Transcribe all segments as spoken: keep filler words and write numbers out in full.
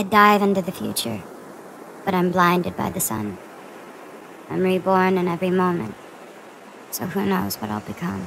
I dive into the future, but I'm blinded by the sun. I'm reborn in every moment, so who knows what I'll become.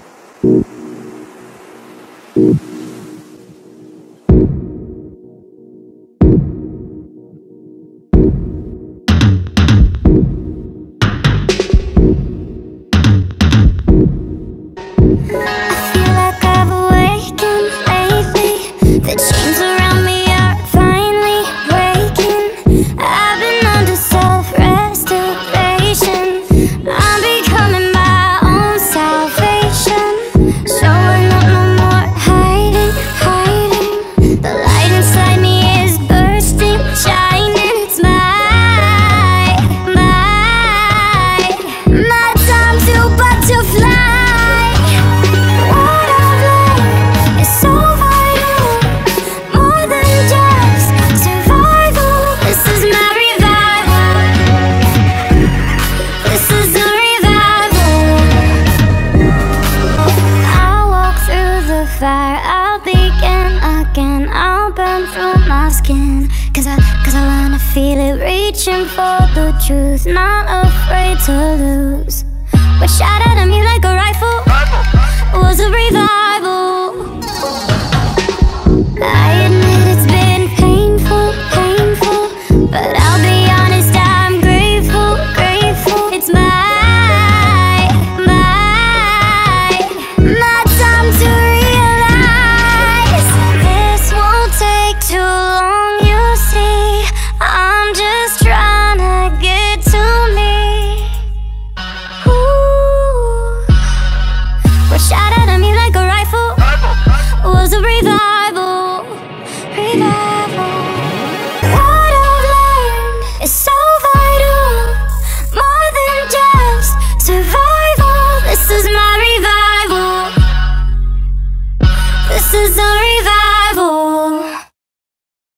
I'll begin again, I'll burn through my skin, Cause I, cause I wanna feel it, reaching for the truth, not afraid to lose. What shot at me like a rifle was a revival. I admit it's been painful, painful, but I'll be honest, I'm grateful, grateful. It's my This is a revival.